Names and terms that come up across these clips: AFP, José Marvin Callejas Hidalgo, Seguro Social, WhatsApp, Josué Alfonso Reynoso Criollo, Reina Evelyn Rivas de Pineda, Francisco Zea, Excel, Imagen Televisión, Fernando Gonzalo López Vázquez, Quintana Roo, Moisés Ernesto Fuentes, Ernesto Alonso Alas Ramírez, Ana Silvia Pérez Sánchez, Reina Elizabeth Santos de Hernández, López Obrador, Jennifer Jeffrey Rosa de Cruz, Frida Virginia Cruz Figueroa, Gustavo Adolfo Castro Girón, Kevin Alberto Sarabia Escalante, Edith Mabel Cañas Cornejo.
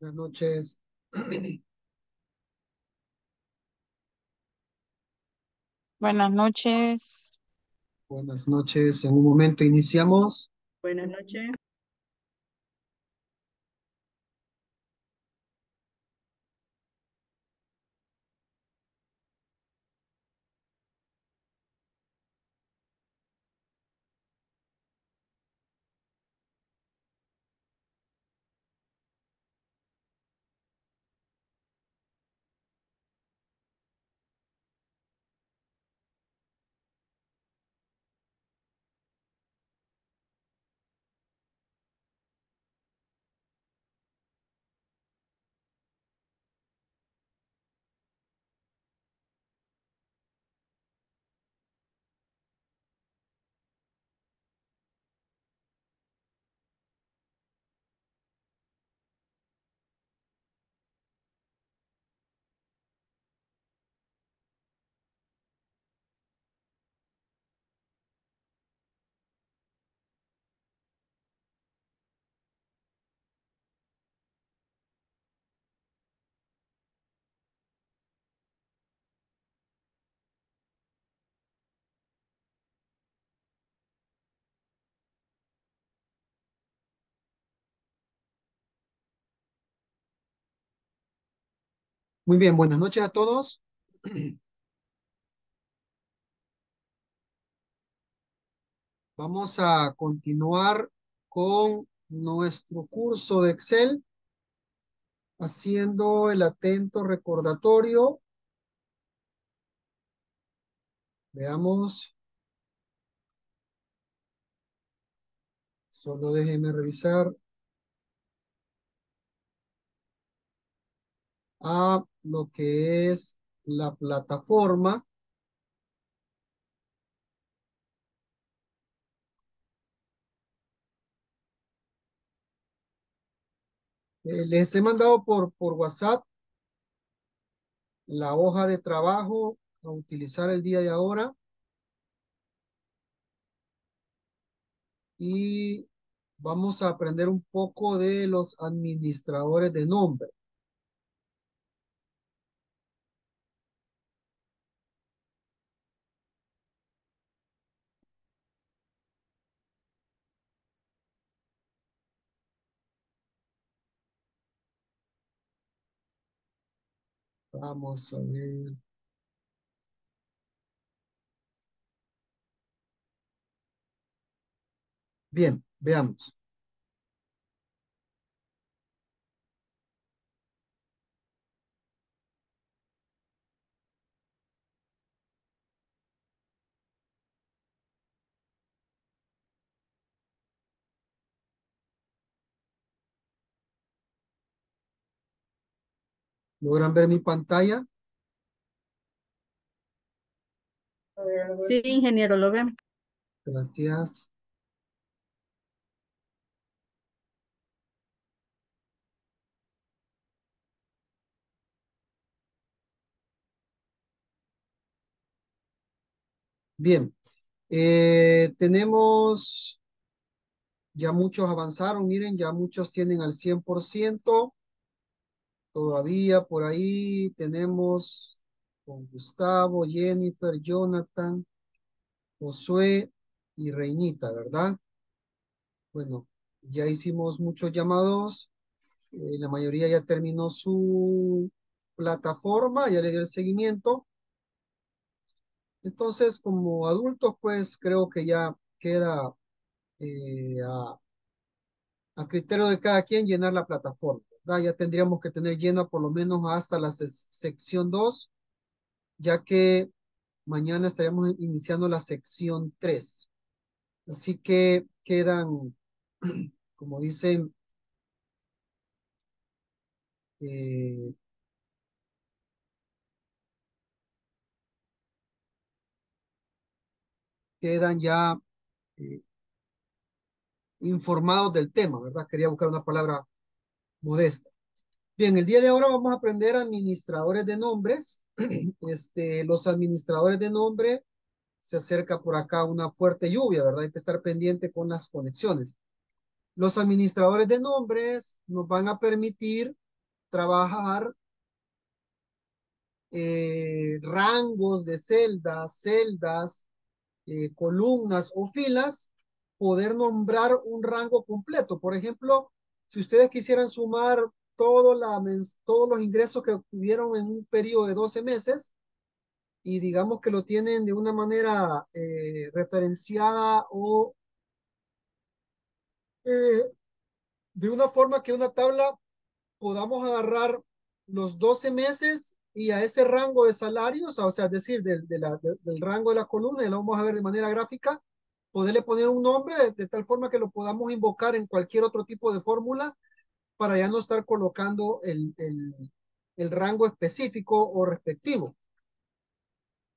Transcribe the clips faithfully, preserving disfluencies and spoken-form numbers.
Buenas noches. Buenas noches. Buenas noches. En un momento iniciamos. Buenas noches. Muy bien, buenas noches a todos. Vamos a continuar con nuestro curso de Excel, haciendo el atento recordatorio. Veamos. Solo déjenme revisar. A lo que es la plataforma. Eh, les he mandado por, por WhatsApp la hoja de trabajo a utilizar el día de ahora. Y vamos a aprender un poco de los administradores de nombre. Vamos a ver. Bien, veamos. ¿Logran ver mi pantalla? Sí, ingeniero, lo vemos. Gracias. Bien. Eh, tenemos, ya muchos avanzaron, miren, ya muchos tienen al cien por ciento. Todavía por ahí tenemos con Gustavo, Jennifer, Jonathan, Josué y Reinita, ¿verdad? Bueno, ya hicimos muchos llamados. Eh, la mayoría ya terminó su plataforma, ya le dio el seguimiento. Entonces, como adultos, pues creo que ya queda eh, a, a criterio de cada quien llenar la plataforma. Ya tendríamos que tener llena por lo menos hasta la sección dos, ya que mañana estaremos iniciando la sección tres. Así que quedan, como dicen, eh, quedan ya eh, informados del tema, ¿verdad? Quería buscar una palabra modesta. Bien, el día de ahora vamos a aprender administradores de nombres. Este, los administradores de nombre, se acerca por acá una fuerte lluvia, ¿verdad? Hay que estar pendiente con las conexiones. Los administradores de nombres nos van a permitir trabajar eh, rangos de celdas, celdas, eh, columnas o filas, poder nombrar un rango completo. Por ejemplo, si ustedes quisieran sumar todo la, todos los ingresos que obtuvieron en un periodo de doce meses, y digamos que lo tienen de una manera eh, referenciada o eh, de una forma que una tabla podamos agarrar los doce meses y a ese rango de salarios, o sea, es decir, del, de la, del, del rango de la columna, y lo vamos a ver de manera gráfica, poderle poner un nombre de, de tal forma que lo podamos invocar en cualquier otro tipo de fórmula para ya no estar colocando el, el, el rango específico o respectivo.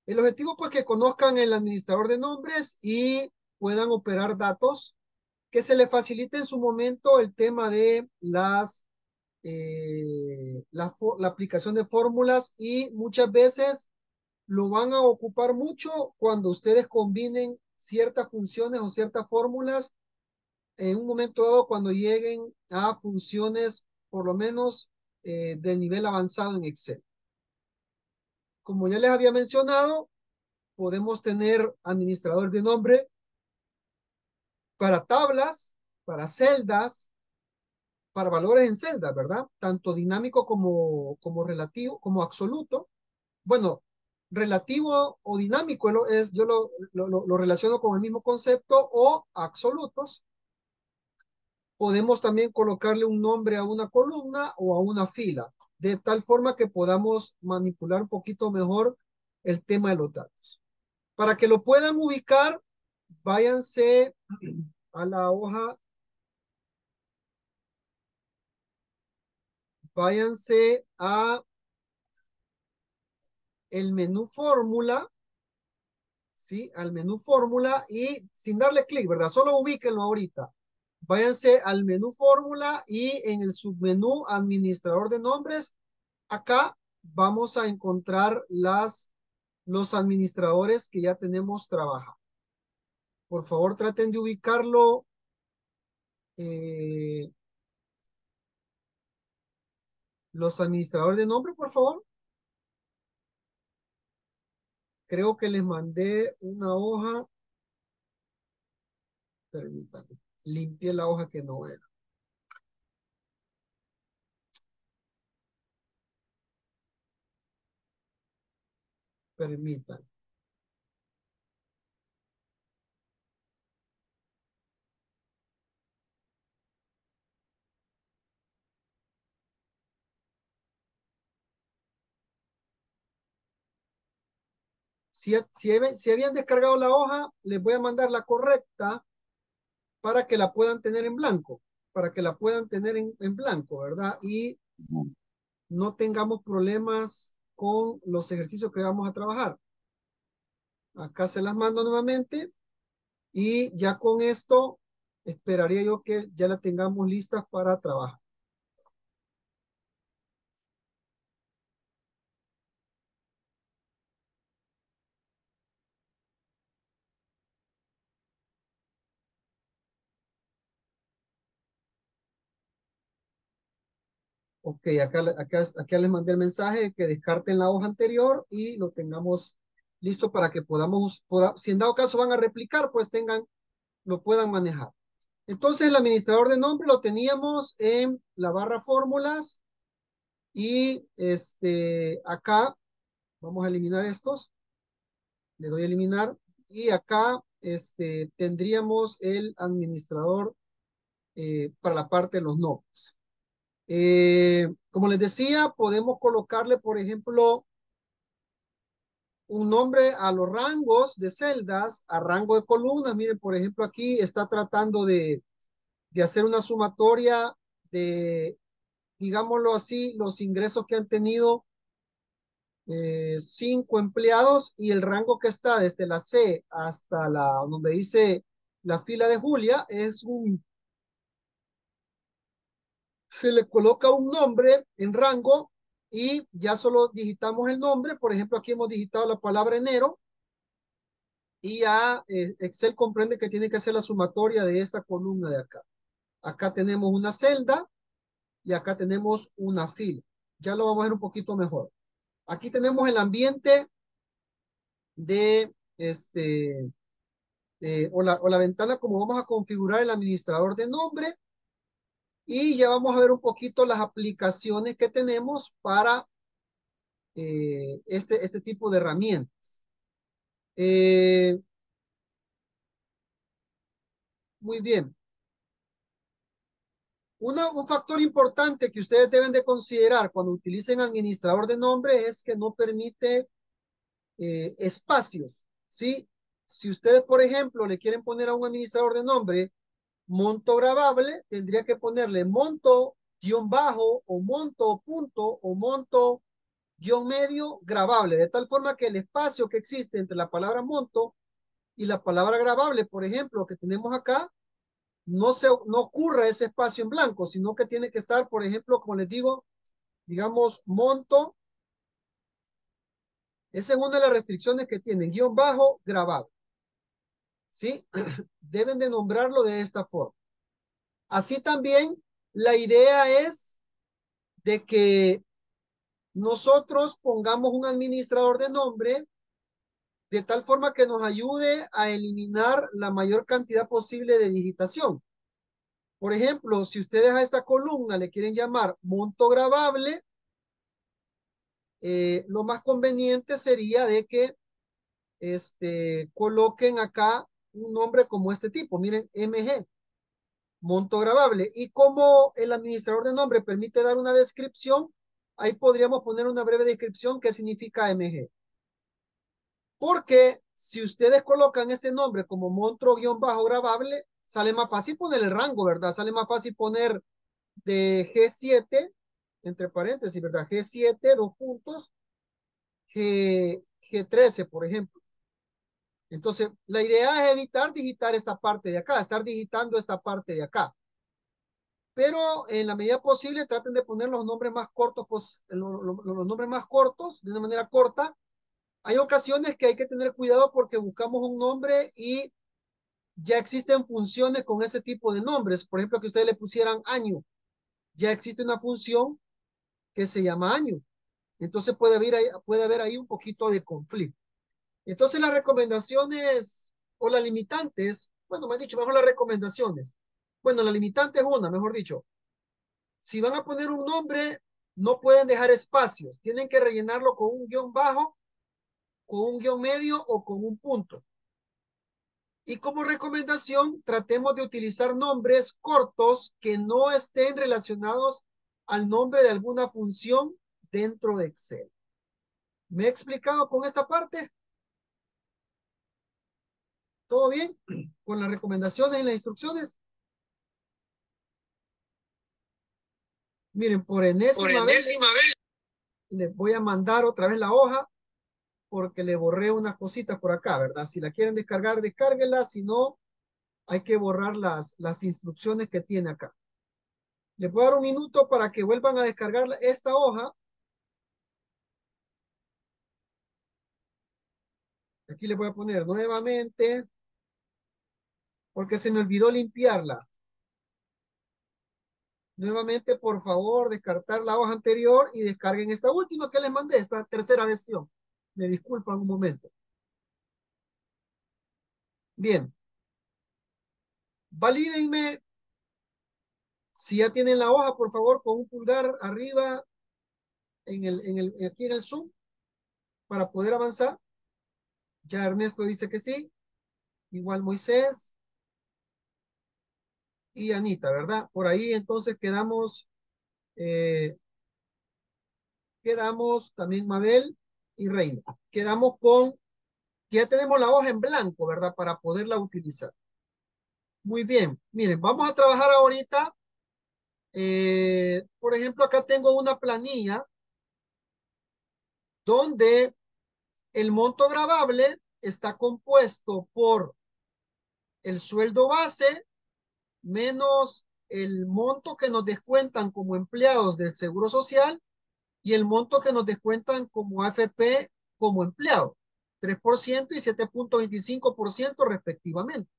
El objetivo, pues, que conozcan el administrador de nombres y puedan operar datos, que se les facilite en su momento el tema de las, eh, la, la aplicación de fórmulas, y muchas veces lo van a ocupar mucho cuando ustedes combinen ciertas funciones o ciertas fórmulas en un momento dado, cuando lleguen a funciones por lo menos eh, del nivel avanzado en Excel. Como ya les había mencionado, podemos tener administrador de nombre para tablas, para celdas, para valores en celdas, ¿verdad? Tanto dinámico como, como relativo, como absoluto. Bueno, relativo o dinámico es, yo lo, lo, lo relaciono con el mismo concepto, o absolutos. Podemos también colocarle un nombre a una columna o a una fila, de tal forma que podamos manipular un poquito mejor el tema de los datos. Para que lo puedan ubicar, váyanse a la hoja, váyanse a el menú fórmula, ¿sí? Al menú fórmula, y sin darle clic, ¿verdad? Solo ubíquenlo ahorita. Váyanse al menú fórmula y en el submenú administrador de nombres, acá vamos a encontrar las, los administradores que ya tenemos trabajando. Por favor, traten de ubicarlo. Eh, los administradores de nombre, por favor. Creo que les mandé una hoja. Permítanme. Limpié la hoja que no era. Permitan. Si, si, si habían descargado la hoja, les voy a mandar la correcta, para que la puedan tener en blanco, para que la puedan tener en, en blanco, ¿verdad? Y no tengamos problemas con los ejercicios que vamos a trabajar. Acá se las mando nuevamente, y ya con esto esperaría yo que ya la tengamos listas para trabajar. Ok, acá, acá, acá les mandé el mensaje de que descarten la hoja anterior y lo tengamos listo para que podamos, poda, si en dado caso van a replicar, pues tengan, lo puedan manejar. Entonces el administrador de nombre lo teníamos en la barra fórmulas, y este, acá vamos a eliminar estos. Le doy a eliminar, y acá este, tendríamos el administrador eh, para la parte de los nombres. Eh, como les decía, podemos colocarle, por ejemplo, un nombre a los rangos de celdas, a rango de columnas. Miren, por ejemplo, aquí está tratando de, de hacer una sumatoria de, digámoslo así, los ingresos que han tenido eh, cinco empleados, y el rango que está desde la C hasta la, donde dice la fila de Julia, es un... se le coloca un nombre en rango y ya solo digitamos el nombre. Por ejemplo, aquí hemos digitado la palabra enero, y ya Excel comprende que tiene que hacer la sumatoria de esta columna de acá. Acá tenemos una celda y acá tenemos una fila. ya lo vamos a ver un poquito mejor. Aquí tenemos el ambiente de este eh, o, la, o la ventana como vamos a configurar el administrador de nombre, y ya vamos a ver un poquito las aplicaciones que tenemos para eh, este, este tipo de herramientas. Eh, muy bien. Una, un factor importante que ustedes deben de considerar cuando utilicen administrador de nombre es que no permite eh, espacios, ¿sí? Si ustedes, por ejemplo, le quieren poner a un administrador de nombre monto grabable, tendría que ponerle monto guión bajo o monto punto o monto guión medio grabable, de tal forma que el espacio que existe entre la palabra monto y la palabra grabable, por ejemplo, que tenemos acá, no se no ocurre ese espacio en blanco, sino que tiene que estar, por ejemplo, como les digo, digamos, monto. Esa es una de las restricciones que tienen, guión bajo, grabado. ¿Sí? Deben de nombrarlo de esta forma. Así también, la idea es de que nosotros pongamos un administrador de nombre de tal forma que nos ayude a eliminar la mayor cantidad posible de digitación. Por ejemplo, si ustedes a esta columna le quieren llamar monto grabable, eh, lo más conveniente sería de que este, coloquen acá un nombre como este tipo. Miren, M G, monto grabable. Y como el administrador de nombre permite dar una descripción, ahí podríamos poner una breve descripción que significa M G. Porque si ustedes colocan este nombre como monto-bajo grabable, sale más fácil poner el rango, ¿verdad? Sale más fácil poner de G siete, entre paréntesis, ¿verdad? G siete, dos puntos, G, G trece, por ejemplo. Entonces, la idea es evitar digitar esta parte de acá, estar digitando esta parte de acá. Pero en la medida posible, traten de poner los nombres más cortos, pues, los, los, los nombres más cortos, de una manera corta. Hay ocasiones que hay que tener cuidado porque buscamos un nombre y ya existen funciones con ese tipo de nombres. Por ejemplo, que ustedes le pusieran año. Ya existe una función que se llama año. Entonces puede haber, puede haber ahí un poquito de conflicto. Entonces las recomendaciones o las limitantes, bueno, me han dicho, mejor las recomendaciones. Bueno, la limitante es una, mejor dicho. Si van a poner un nombre, no pueden dejar espacios. Tienen que rellenarlo con un guión bajo, con un guión medio o con un punto. Y como recomendación, tratemos de utilizar nombres cortos que no estén relacionados al nombre de alguna función dentro de Excel. ¿Me he explicado con esta parte? ¿Todo bien? ¿Con las recomendaciones y las instrucciones? Miren, por enésima, por enésima vez, vez les voy a mandar otra vez la hoja, porque le borré unas cositas por acá, ¿verdad? Si la quieren descargar, descárguenla, si no, hay que borrar las, las instrucciones que tiene acá. Les voy a dar un minuto para que vuelvan a descargar esta hoja. Aquí les voy a poner nuevamente, porque se me olvidó limpiarla. Nuevamente, por favor, descartar la hoja anterior y descarguen esta última que les mandé, esta tercera versión. Me disculpan un momento. Bien. Valídenme. Si ya tienen la hoja, por favor, con un pulgar arriba en el, en el, aquí en el Zoom para poder avanzar. Ya Ernesto dice que sí. Igual Moisés. Y Anita, ¿verdad? Por ahí entonces quedamos. Eh, quedamos también Mabel y Reina. Quedamos con que ya tenemos la hoja en blanco, ¿verdad? Para poderla utilizar. Muy bien. Miren, vamos a trabajar ahorita. Eh, por ejemplo, acá tengo una planilla donde el monto gravable está compuesto por el sueldo base menos el monto que nos descuentan como empleados del Seguro Social y el monto que nos descuentan como A F P como empleado, tres por ciento y siete punto veinticinco por ciento respectivamente.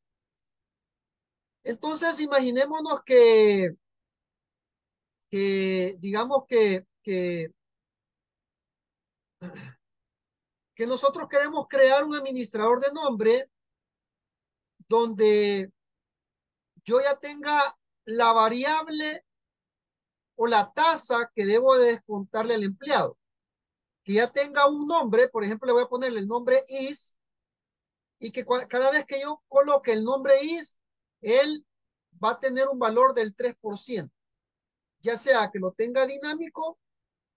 Entonces, imaginémonos que, que digamos que, que, que nosotros queremos crear un administrador de nombre donde yo ya tenga la variable o la tasa que debo de descontarle al empleado. Que ya tenga un nombre, por ejemplo, le voy a ponerle el nombre is, y que cada vez que yo coloque el nombre is, él va a tener un valor del tres por ciento. Ya sea que lo tenga dinámico,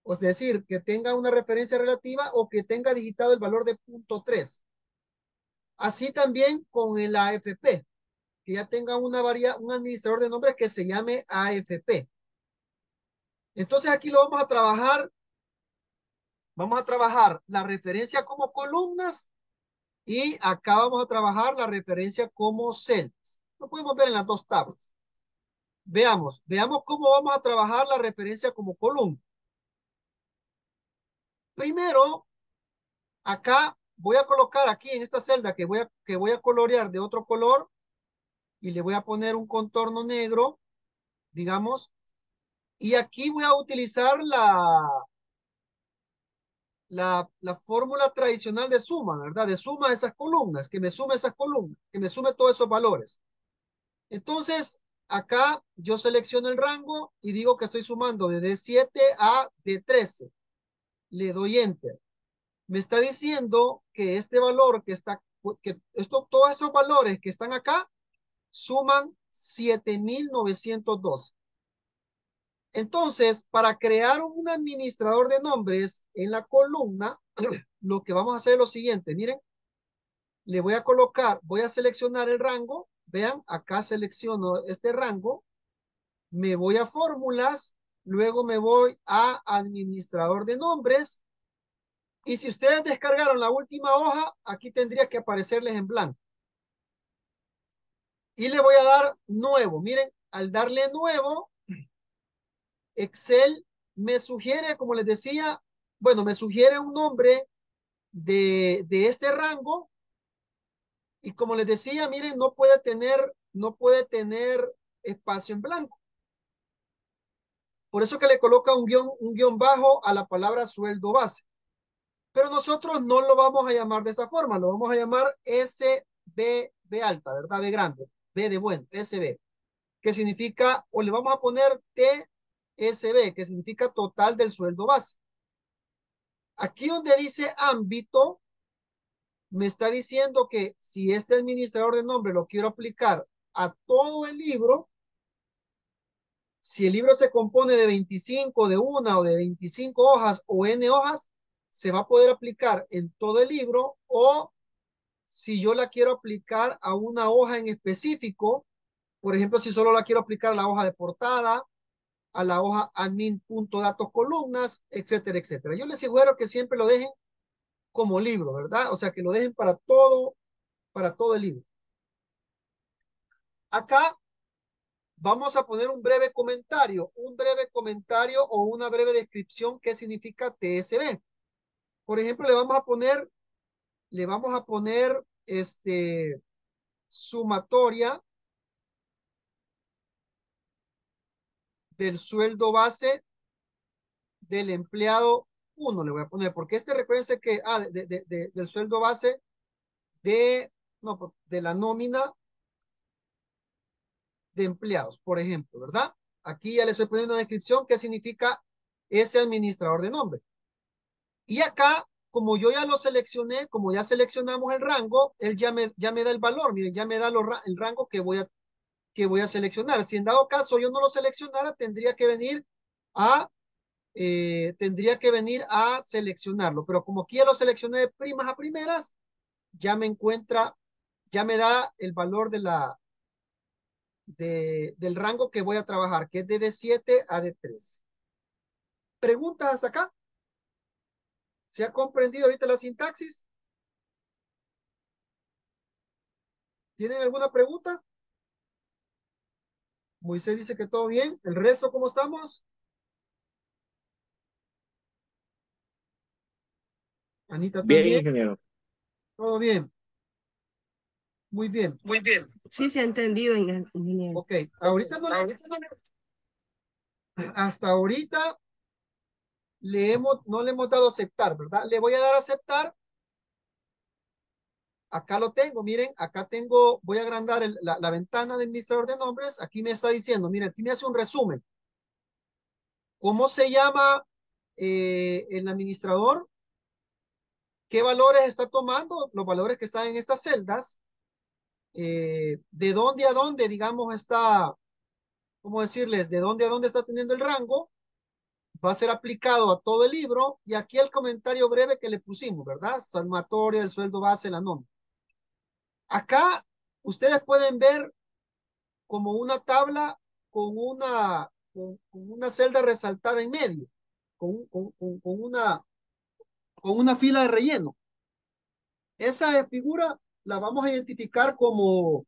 o es decir, que tenga una referencia relativa o que tenga digitado el valor de punto tres. Así también con el A F P, que ya tenga una varia, un administrador de nombres que se llame A F P. Entonces aquí lo vamos a trabajar. Vamos a trabajar la referencia como columnas y acá vamos a trabajar la referencia como celdas. Lo podemos ver en las dos tablas. Veamos, veamos cómo vamos a trabajar la referencia como columna. Primero, acá voy a colocar aquí en esta celda que voy a, que voy a colorear de otro color y le voy a poner un contorno negro, digamos, y aquí voy a utilizar la, la, la fórmula tradicional de suma, ¿verdad? De suma esas columnas, que me sume esas columnas, que me sume todos esos valores. Entonces, acá yo selecciono el rango y digo que estoy sumando de D siete a D trece. Le doy enter. Me está diciendo que este valor que está, que esto, todos estos valores que están acá suman siete mil novecientos doce. Entonces, para crear un administrador de nombres en la columna, lo que vamos a hacer es lo siguiente. Miren, le voy a colocar, voy a seleccionar el rango. Vean, acá selecciono este rango, me voy a fórmulas, luego me voy a administrador de nombres. Y si ustedes descargaron la última hoja, aquí tendría que aparecerles en blanco. Y le voy a dar nuevo. Miren, al darle nuevo, Excel me sugiere, como les decía, bueno, me sugiere un nombre de, de este rango. Y como les decía, miren, no puede tener, no puede tener espacio en blanco. Por eso que le coloca un guión, un guión bajo a la palabra sueldo base. Pero nosotros no lo vamos a llamar de esta forma, lo vamos a llamar S B, B alta, ¿verdad? B grande, B de bueno, S B, que significa, o le vamos a poner T S B, que significa total del sueldo base. Aquí donde dice ámbito, me está diciendo que si este administrador de nombre lo quiero aplicar a todo el libro, si el libro se compone de veinticinco, de una o de veinticinco hojas o N hojas, se va a poder aplicar en todo el libro, o si yo la quiero aplicar a una hoja en específico, por ejemplo, si solo la quiero aplicar a la hoja de portada, a la hoja admin.datos columnas, etcétera, etcétera. Yo les sugiero que siempre lo dejen como libro, ¿verdad? O sea, que lo dejen para todo, para todo el libro. Acá vamos a poner un breve comentario, un breve comentario o una breve descripción que significa T S B. Por ejemplo, le vamos a poner, le vamos a poner, este, sumatoria del sueldo base del empleado uno le voy a poner, porque este recuérdense que, ah, de, de, de, del sueldo base de, no, de la nómina de empleados, por ejemplo, ¿verdad? Aquí ya les estoy poniendo una descripción que significa ese administrador de nombre. Y acá, como yo ya lo seleccioné, como ya seleccionamos el rango, él ya me, ya me da el valor, miren, ya me da los, el rango que voy, a, que voy a seleccionar. Si en dado caso yo no lo seleccionara, tendría que venir a Eh, tendría que venir a seleccionarlo, pero como aquí ya lo seleccioné de primas a primeras, ya me encuentra, ya me da el valor de la, de, del rango que voy a trabajar, que es de D siete a D tres. ¿Preguntas hasta acá? ¿Se ha comprendido ahorita la sintaxis? ¿Tienen alguna pregunta? Moisés dice que todo bien. ¿El resto cómo estamos? Anita, ¿también? Bien, ingeniero. Todo bien. Muy bien. Muy bien. Sí, se ha entendido, ingeniero. Ok, ahorita no. Hasta ahorita le hemos, no le hemos dado aceptar, ¿verdad? Le voy a dar aceptar. Acá lo tengo, miren, acá tengo, voy a agrandar el, la, la ventana de administrador de nombres. Aquí me está diciendo, miren, aquí me hace un resumen. ¿Cómo se llama eh, el administrador? ¿Qué valores está tomando? Los valores que están en estas celdas. Eh, ¿De dónde a dónde, digamos, está, cómo decirles, de dónde a dónde está teniendo el rango? Va a ser aplicado a todo el libro. Y aquí el comentario breve que le pusimos, ¿verdad? Sumatoria, el sueldo base, la nómina. Acá ustedes pueden ver como una tabla con una, con, con una celda resaltada en medio, con, con, con, con, una, con una fila de relleno. Esa figura la vamos a identificar como,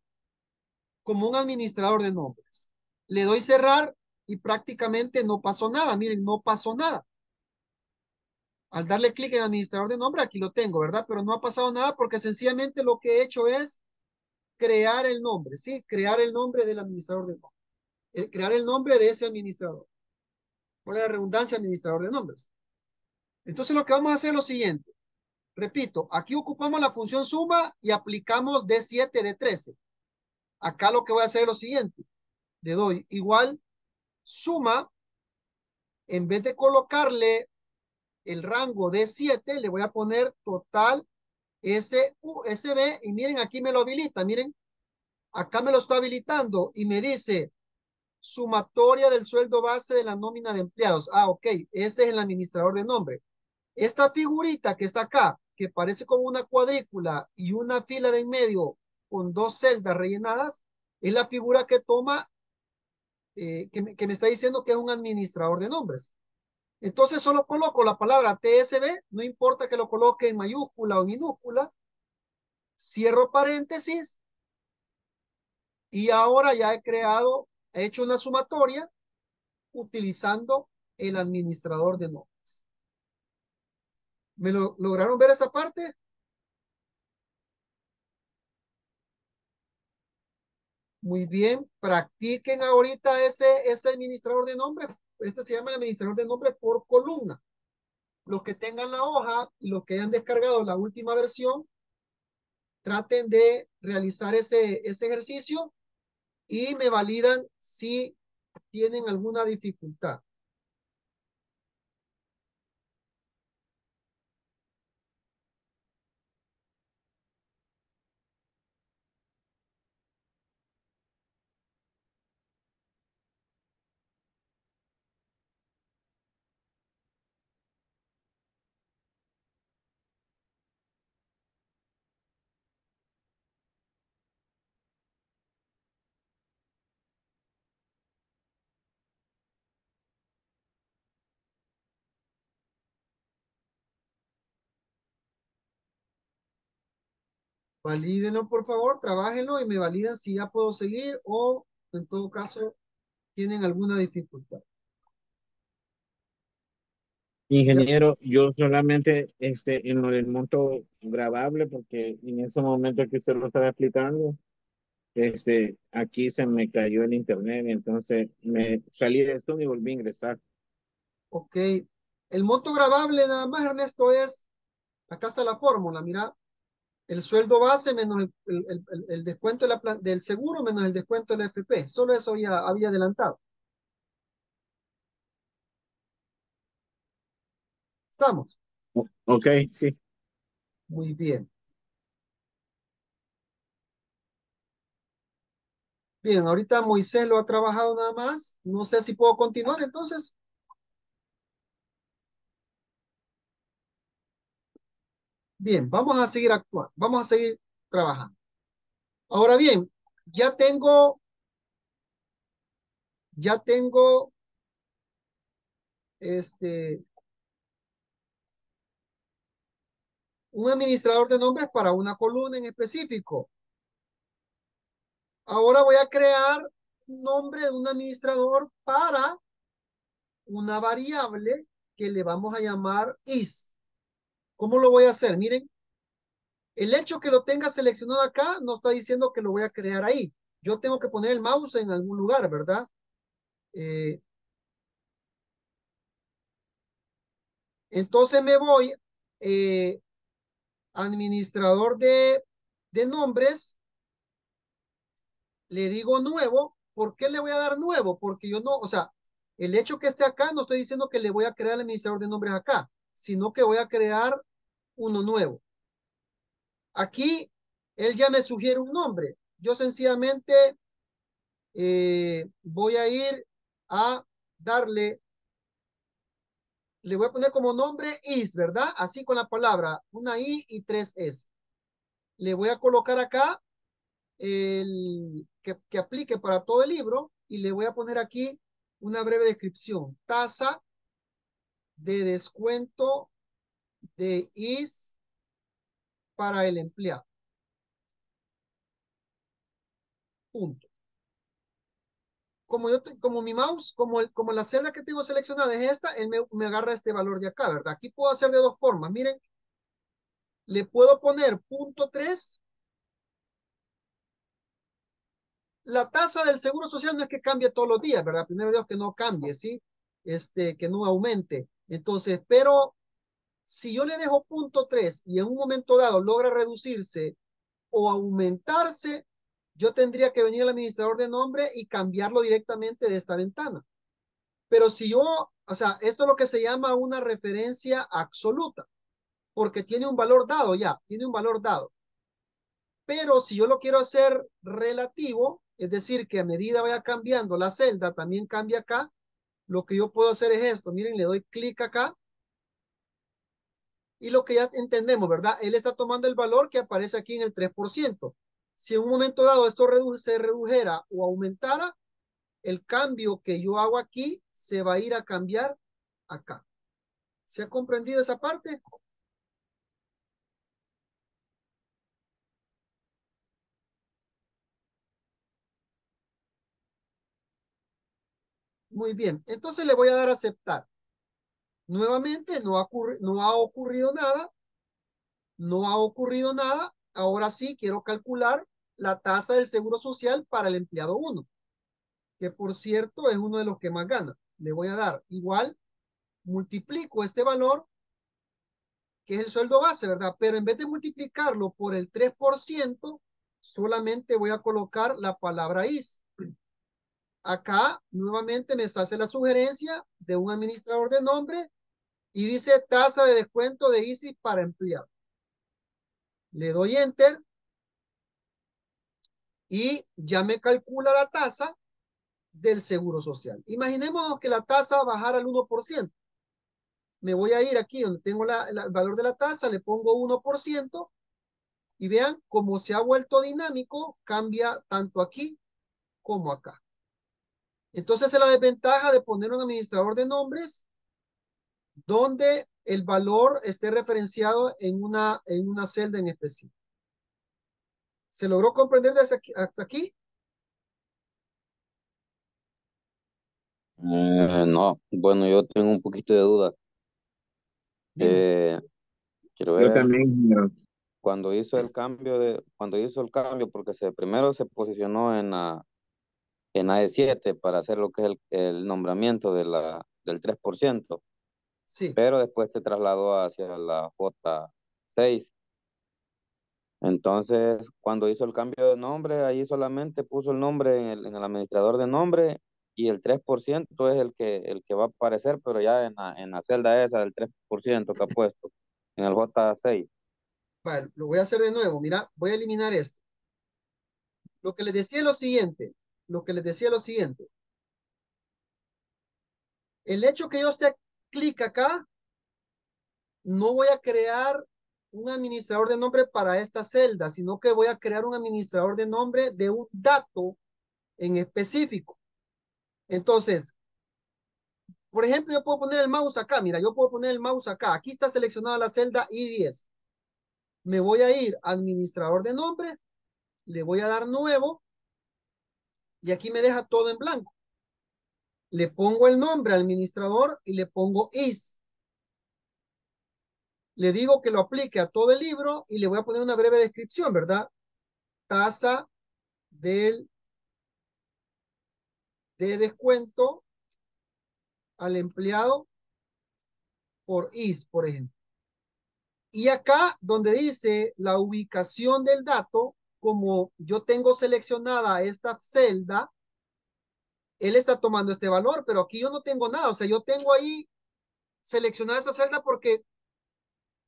como un administrador de nombres. Le doy cerrar y prácticamente no pasó nada. Miren, no pasó nada. Al darle clic en administrador de nombres, aquí lo tengo, ¿verdad? Pero no ha pasado nada porque sencillamente lo que he hecho es crear el nombre, ¿sí? Crear el nombre del administrador de nombres. El crear el nombre de ese administrador. Por la redundancia, administrador de nombres. Entonces lo que vamos a hacer es lo siguiente. Repito, aquí ocupamos la función suma y aplicamos D siete, D trece. Acá lo que voy a hacer es lo siguiente. Le doy igual suma. En vez de colocarle el rango D siete, le voy a poner total S U S B. Y miren, aquí me lo habilita, miren. Acá me lo está habilitando y me dice... sumatoria del sueldo base de la nómina de empleados. Ah, ok. Ese es el administrador de nombre. Esta figurita que está acá, que parece como una cuadrícula y una fila de en medio con dos celdas rellenadas, es la figura que toma, eh, que, me, que me está diciendo que es un administrador de nombres. Entonces solo coloco la palabra T S B, no importa que lo coloque en mayúscula o minúscula, cierro paréntesis y ahora ya he creado he hecho una sumatoria utilizando el administrador de nombres. ¿Me lo, lograron ver esta parte? Muy bien, practiquen ahorita ese, ese administrador de nombres. Este se llama el administrador de nombres por columna. Los que tengan la hoja y los que hayan descargado la última versión, traten de realizar ese, ese ejercicio. Y me validan si tienen alguna dificultad. Valídenlo, por favor, trabájenlo y me validan si ya puedo seguir o, en todo caso, tienen alguna dificultad. Ingeniero, yo solamente este, en lo del monto grabable, porque en ese momento que usted lo estaba explicando, este, aquí se me cayó el internet, entonces me salí de esto y volví a ingresar. Ok. El monto grabable nada más, Ernesto, es, acá está la fórmula, mira. El sueldo base menos el, el, el, el descuento de la, del seguro menos el descuento de la A F P. Solo eso ya había adelantado. ¿Estamos? Ok, sí. Muy bien. Bien, ahorita Moisés lo ha trabajado nada más. No sé si puedo continuar entonces. Bien, vamos a seguir actuando, vamos a seguir trabajando. Ahora bien, ya tengo, ya tengo, este, un administrador de nombres para una columna en específico. Ahora voy a crear un nombre de un administrador para una variable que le vamos a llamar is. ¿Cómo lo voy a hacer? Miren, el hecho que lo tenga seleccionado acá no está diciendo que lo voy a crear ahí. Yo tengo que poner el mouse en algún lugar, ¿verdad? Eh, Entonces me voy eh, administrador de, de nombres. Le digo nuevo. ¿Por qué le voy a dar nuevo? Porque yo no, o sea, el hecho que esté acá, no estoy diciendo que le voy a crear el administrador de nombres acá, sino que voy a crear uno nuevo. Aquí, él ya me sugiere un nombre. Yo sencillamente eh, voy a ir a darle, le voy a poner como nombre is, ¿verdad? Así con la palabra, una i y tres s. Le voy a colocar acá el que, que aplique para todo el libro y le voy a poner aquí una breve descripción. Tasa de descuento de is para el empleado. Punto. Como yo, como mi mouse, como, el, como la celda que tengo seleccionada es esta, él me, me agarra este valor de acá, ¿verdad? Aquí puedo hacer de dos formas. Miren, le puedo poner punto tres. La tasa del Seguro Social no es que cambie todos los días, ¿verdad? Primero Dios que no cambie, ¿sí? Este, que no aumente. Entonces, pero si yo le dejo punto tres y en un momento dado logra reducirse o aumentarse, yo tendría que venir al administrador de nombre y cambiarlo directamente de esta ventana. Pero si yo, o sea, esto es lo que se llama una referencia absoluta, porque tiene un valor dado ya, tiene un valor dado. Pero si yo lo quiero hacer relativo, es decir, que a medida vaya cambiando la celda, también cambia acá. Lo que yo puedo hacer es esto. Miren, le doy clic acá. Y lo que ya entendemos, ¿verdad? Él está tomando el valor que aparece aquí en el tres por ciento. Si en un momento dado esto reduce, se redujera o aumentara, el cambio que yo hago aquí se va a ir a cambiar acá. ¿Se ha comprendido esa parte? Muy bien, entonces le voy a dar a aceptar. Nuevamente no ha, no ha ocurrido nada. No ha ocurrido nada. Ahora sí quiero calcular la tasa del Seguro Social para el empleado uno. Que por cierto es uno de los que más gana. Le voy a dar igual. Multiplico este valor. Que es el sueldo base, ¿verdad? Pero en vez de multiplicarlo por el tres por ciento. Solamente voy a colocar la palabra is. Acá nuevamente me hace la sugerencia de un administrador de nombre y dice tasa de descuento de I S I para empleado. Le doy enter y ya me calcula la tasa del Seguro Social. Imaginémonos que la tasa bajara al uno por ciento. Me voy a ir aquí donde tengo la, la, el valor de la tasa, le pongo uno por ciento y vean cómo se ha vuelto dinámico, cambia tanto aquí como acá. Entonces es la desventaja de poner un administrador de nombres donde el valor esté referenciado en una, en una celda en específico. ¿Se logró comprender desde aquí, hasta aquí? Eh, no, bueno, yo tengo un poquito de duda. Eh, quiero ver. Yo también, ¿no? Cuando hizo el cambio, de, cuando hizo el cambio, porque se, primero se posicionó en la... en A E siete para hacer lo que es el, el nombramiento de la, del tres por ciento. Sí. Pero después se trasladó hacia la J seis. Entonces, cuando hizo el cambio de nombre, ahí solamente puso el nombre en el, en el administrador de nombre y el tres por ciento es el que, el que va a aparecer, pero ya en la, en la celda esa del tres por ciento que ha puesto, en el J seis. Vale, lo voy a hacer de nuevo. Mira, voy a eliminar esto. Lo que les decía es lo siguiente. Lo que les decía es lo siguiente. El hecho que yo esté clic acá, no voy a crear un administrador de nombre para esta celda, sino que voy a crear un administrador de nombre de un dato en específico. Entonces, por ejemplo, yo puedo poner el mouse acá. Mira, yo puedo poner el mouse acá. Aquí está seleccionada la celda I diez. Me voy a ir a administrador de nombre. Le voy a dar nuevo. Y aquí me deja todo en blanco. Le pongo el nombre al administrador y le pongo is. Le digo que lo aplique a todo el libro y le voy a poner una breve descripción, ¿verdad? Tasa del, de descuento al empleado por is, por ejemplo. Y acá donde dice la ubicación del dato, como yo tengo seleccionada esta celda, él está tomando este valor, pero aquí yo no tengo nada. O sea, yo tengo ahí seleccionada esa celda porque,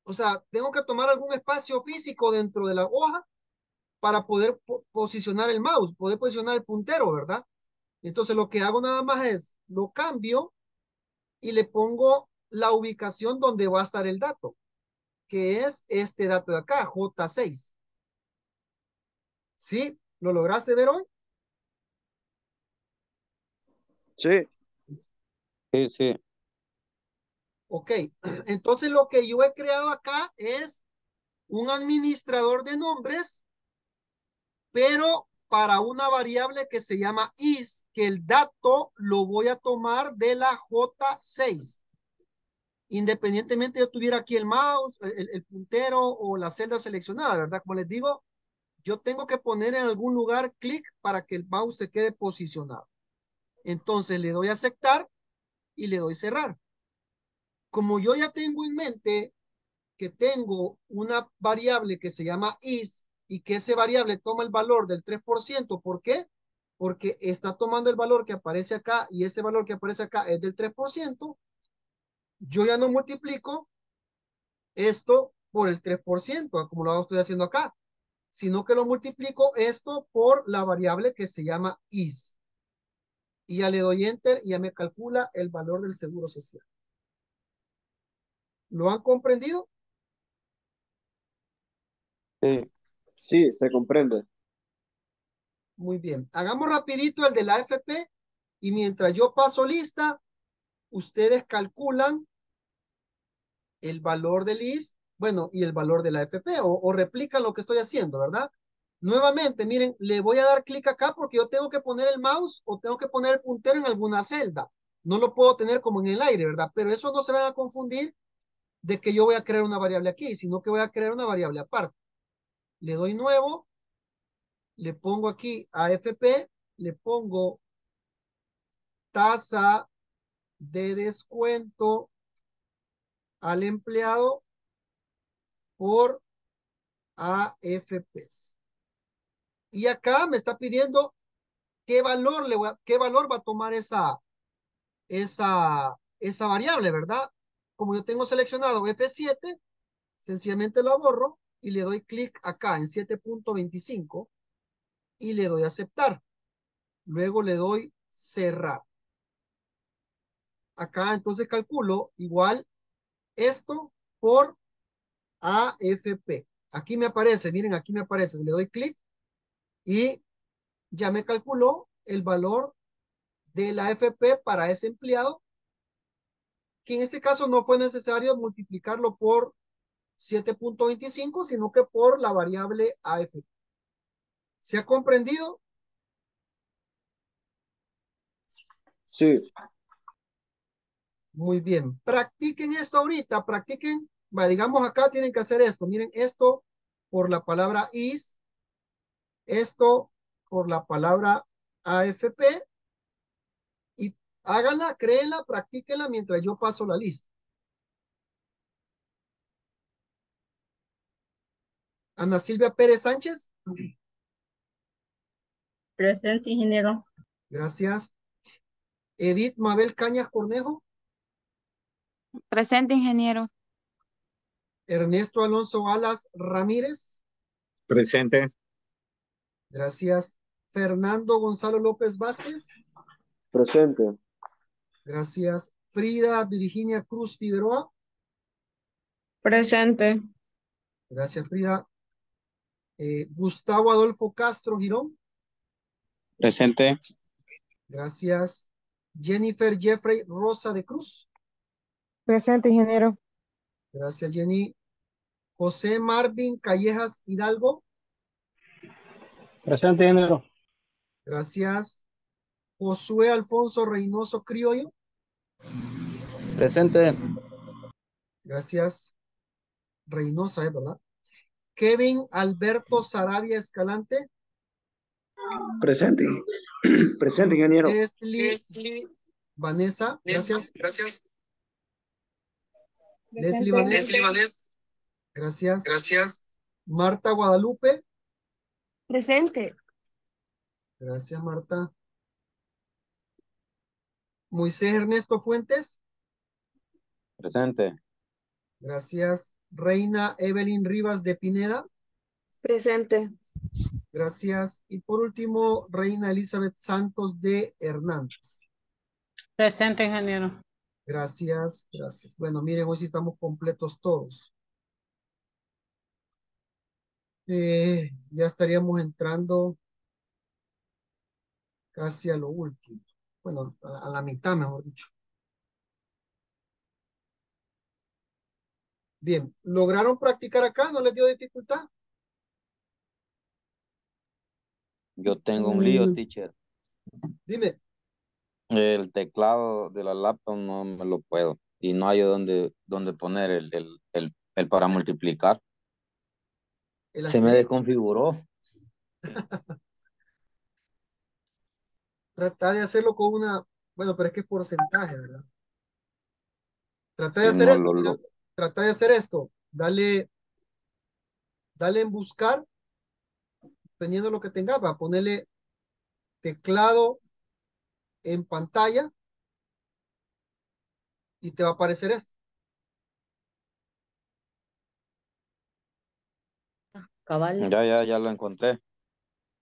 o sea, tengo que tomar algún espacio físico dentro de la hoja para poder po- posicionar el mouse, poder posicionar el puntero, ¿verdad? Entonces lo que hago nada más es, lo cambio y le pongo la ubicación donde va a estar el dato, que es este dato de acá, J seis. ¿Sí? ¿Lo lograste ver hoy? Sí. Sí, sí. Ok, entonces lo que yo he creado acá es un administrador de nombres, pero para una variable que se llama is, que el dato lo voy a tomar de la J seis. Independientemente yo tuviera aquí el mouse, el, el puntero o la celda seleccionada, ¿verdad? Como les digo, yo tengo que poner en algún lugar clic para que el mouse se quede posicionado. Entonces le doy a aceptar y le doy cerrar. Como yo ya tengo en mente que tengo una variable que se llama is y que esa variable toma el valor del tres por ciento, ¿por qué? Porque está tomando el valor que aparece acá y ese valor que aparece acá es del tres por ciento. Yo ya no multiplico esto por el tres por ciento, como lo estoy haciendo acá, sino que lo multiplico esto por la variable que se llama is. Y ya le doy enter y ya me calcula el valor del Seguro Social. ¿Lo han comprendido? Sí, sí, se comprende. Muy bien. Hagamos rapidito el de la A F P y mientras yo paso lista, ustedes calculan el valor del I S, bueno, y el valor de la A F P o, o replican lo que estoy haciendo, ¿verdad? Nuevamente, miren, le voy a dar clic acá porque yo tengo que poner el mouse o tengo que poner el puntero en alguna celda. No lo puedo tener como en el aire, ¿verdad? Pero eso no se van a confundir de que yo voy a crear una variable aquí, sino que voy a crear una variable aparte. Le doy nuevo, le pongo aquí A F P, le pongo tasa de descuento al empleado por A F P s. Y acá me está pidiendo qué valor le voy a, qué valor va a tomar esa, esa, esa variable, ¿verdad? Como yo tengo seleccionado F siete, sencillamente lo borro y le doy clic acá en siete punto veinticinco y le doy aceptar. Luego le doy cerrar. Acá entonces calculo igual esto por A F P. Aquí me aparece, miren, aquí me aparece. Le doy clic y ya me calculó el valor de la A F P para ese empleado, que en este caso no fue necesario multiplicarlo por siete punto veinticinco, sino que por la variable A F P. ¿Se ha comprendido? Sí. Muy bien. Practiquen esto ahorita, practiquen. Bueno, digamos acá tienen que hacer esto. Miren, esto por la palabra is, esto por la palabra A F P. Háganla, créenla, practíquenla mientras yo paso la lista. Ana Silvia Pérez Sánchez. Presente, ingeniero. Gracias. Edith Mabel Cañas Cornejo. Presente, ingeniero. Ernesto Alonso Alas Ramírez. Presente. Gracias. Fernando Gonzalo López Vázquez. Presente. Gracias. Frida Virginia Cruz Figueroa. Presente. Gracias, Frida. Eh, Gustavo Adolfo Castro Girón. Presente. Gracias. Jennifer Jeffrey Rosa de Cruz. Presente, ingeniero. Gracias, Jenny. José Marvin Callejas Hidalgo. Presente, ingeniero. Gracias. Josué Alfonso Reynoso Criollo. Presente. Gracias. Reynosa, ¿eh? ¿Verdad? Kevin Alberto Sarabia Escalante. Presente. Presente, ingeniero. Leslie. Leslie. Vanessa. Gracias. Gracias. Leslie Vanés. Leslie Vanés. Gracias. Gracias. Marta Guadalupe. Presente. Gracias, Marta. Moisés Ernesto Fuentes. Presente. Gracias. Reina Evelyn Rivas de Pineda. Presente. Gracias. Y por último, Reina Elizabeth Santos de Hernández. Presente, ingeniero. Gracias, gracias. Bueno, miren, hoy sí estamos completos todos. Eh, ya estaríamos entrando casi a lo último. Bueno, a la mitad, mejor dicho. Bien, ¿lograron practicar acá? ¿No les dio dificultad? Yo tengo un lío, teacher. Dime. El teclado de la laptop no me lo puedo. Y no hay donde, donde poner el, el, el, el para multiplicar. El Se me desconfiguró. Trata de hacerlo con una... Bueno, pero es que es porcentaje, ¿verdad? Trata de sí, hacer no, esto. Lo, lo... Trata de hacer esto, dale, dale en buscar, dependiendo de lo que tengas, va a ponerle teclado en pantalla y te va a aparecer esto. Cabal. Ya, ya, ya lo encontré.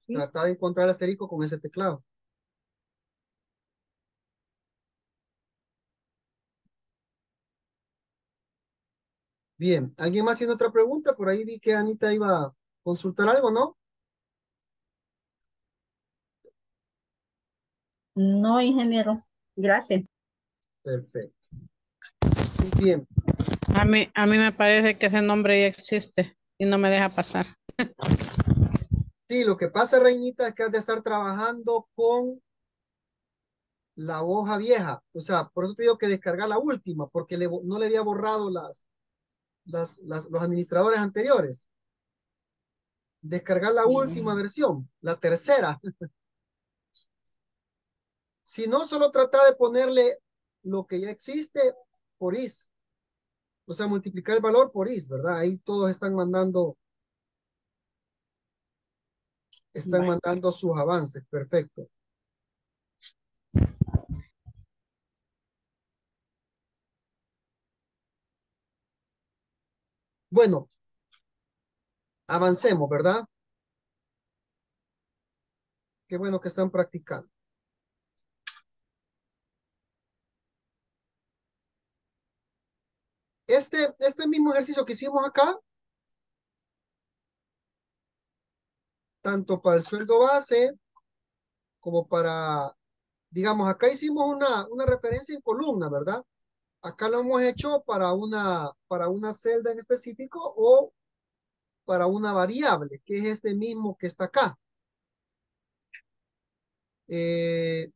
¿Sí? Trata de encontrar el asterisco con ese teclado. Bien, ¿alguien más tiene otra pregunta? Por ahí vi que Anita iba a consultar algo, ¿no? No, ingeniero. Gracias. Perfecto. Bien. A mí, a mí me parece que ese nombre ya existe y no me deja pasar. Sí, lo que pasa, Reinita, es que has de estar trabajando con la hoja vieja. O sea, por eso te digo que descargar la última, porque le, no le había borrado las... Las, las, los administradores anteriores. Descargar la Bien. última versión, la tercera. Si no, solo trata de ponerle lo que ya existe por is. O sea, multiplicar el valor por is, ¿verdad? Ahí todos están mandando están Bien. mandando sus avances. Perfecto. Bueno, avancemos, ¿verdad? Qué bueno que están practicando. Este, este mismo ejercicio que hicimos acá, tanto para el sueldo base como para, digamos, acá hicimos una, una referencia en columna, ¿verdad? Acá lo hemos hecho para una, para una celda en específico o para una variable, que es este mismo que está acá. Eh,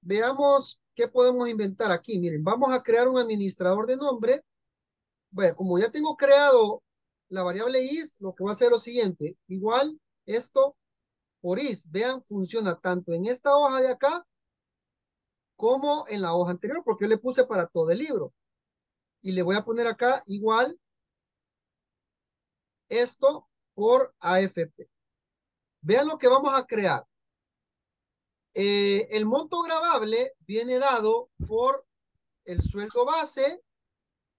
veamos qué podemos inventar aquí. Miren, vamos a crear un administrador de nombre. Bueno, como ya tengo creado la variable is, lo que voy a hacer es lo siguiente. Igual, esto por is. Vean, funciona tanto en esta hoja de acá como en la hoja anterior, porque yo le puse para todo el libro. Y le voy a poner acá igual esto por A F P. Vean lo que vamos a crear. Eh, el monto gravable viene dado por el sueldo base,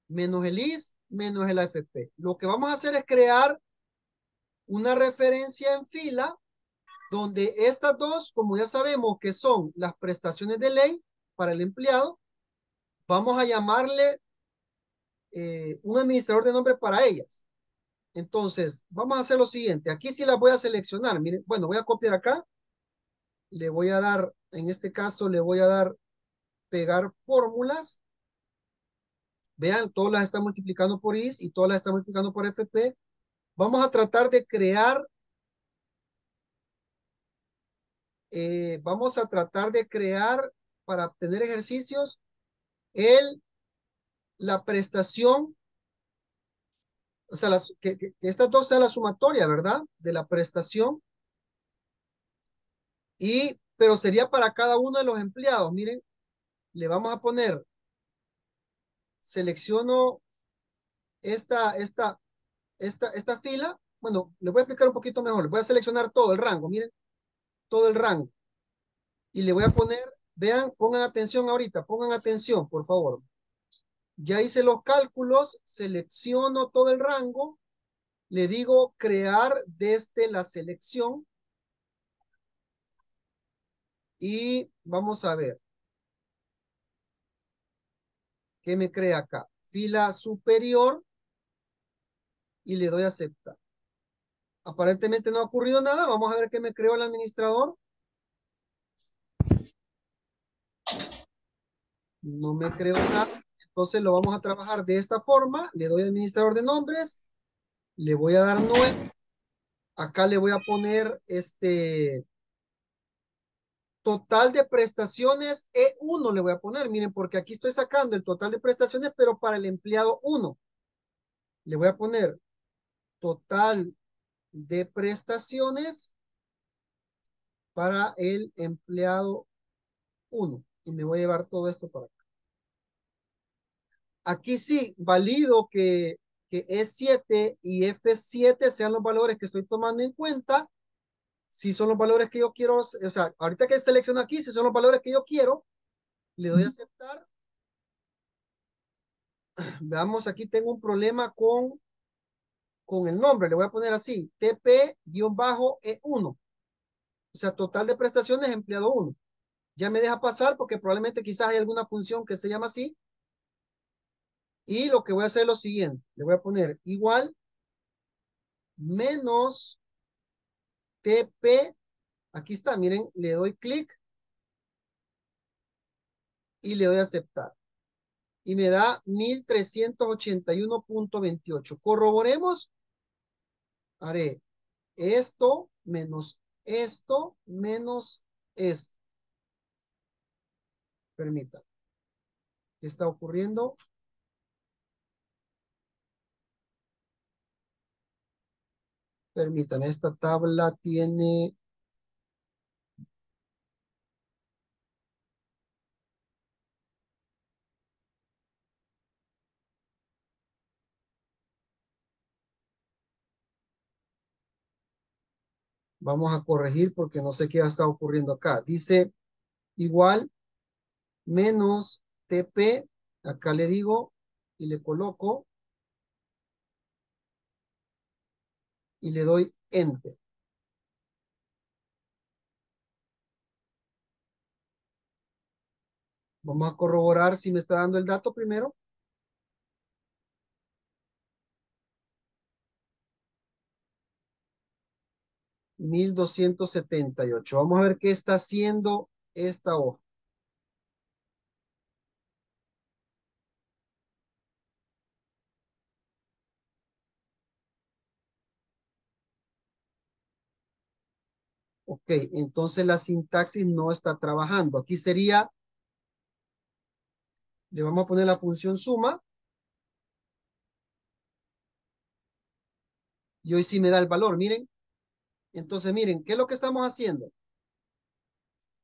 menos el I S, menos el A F P. Lo que vamos a hacer es crear una referencia en fila, donde estas dos, como ya sabemos que son las prestaciones de ley, para el empleado, vamos a llamarle eh, un administrador de nombre para ellas. Entonces, vamos a hacer lo siguiente. Aquí sí las voy a seleccionar. Miren, bueno, voy a copiar acá. Le voy a dar, en este caso, le voy a dar pegar fórmulas. Vean, todas las están multiplicando por I S y todas las están multiplicando por F P. Vamos a tratar de crear, eh, vamos a tratar de crear para obtener ejercicios, el, la prestación, o sea, las, que, que estas dos sean la sumatoria, ¿verdad? De la prestación, y, pero sería para cada uno de los empleados. Miren, le vamos a poner, selecciono esta, esta, esta, esta fila, bueno, les voy a explicar un poquito mejor. Les voy a seleccionar todo el rango, miren, todo el rango. Y le voy a poner, vean, pongan atención ahorita, pongan atención, por favor. Ya hice los cálculos, selecciono todo el rango, le digo crear desde la selección. Y vamos a ver. ¿Qué me crea acá? Fila superior y le doy a aceptar. Aparentemente no ha ocurrido nada. Vamos a ver qué me creó el administrador. No me creó nada. Entonces lo vamos a trabajar de esta forma. Le doy administrador de nombres. Le voy a dar nueve. Acá le voy a poner este... total de prestaciones E uno le voy a poner, miren, porque aquí estoy sacando el total de prestaciones, pero para el empleado uno. Le voy a poner total de prestaciones para el empleado uno. Y me voy a llevar todo esto para acá. Aquí sí, valido que, que E siete y F siete sean los valores que estoy tomando en cuenta. Si son los valores que yo quiero, o sea, ahorita que selecciono aquí, si son los valores que yo quiero, le doy a aceptar. Veamos, aquí tengo un problema con, con el nombre. Le voy a poner así, T P E uno. O sea, total de prestaciones empleado uno. Ya me deja pasar porque probablemente quizás hay alguna función que se llama así. Y lo que voy a hacer es lo siguiente. Le voy a poner igual menos... T P, aquí está, miren, le doy clic y le doy a aceptar. Y me da mil trescientos ochenta y uno punto veintiocho. Corroboremos. Haré esto menos esto menos esto. Permita. ¿Qué está ocurriendo? Permítanme, esta tabla tiene... Vamos a corregir porque no sé qué está ocurriendo acá. Dice igual menos T P. Acá le digo y le coloco. Y le doy Enter. Vamos a corroborar si me está dando el dato primero. mil doscientos setenta y ocho. Vamos a ver qué está haciendo esta hoja. Ok, entonces la sintaxis no está trabajando. Aquí sería, le vamos a poner la función suma. Y hoy sí me da el valor, miren. Entonces, miren, ¿qué es lo que estamos haciendo?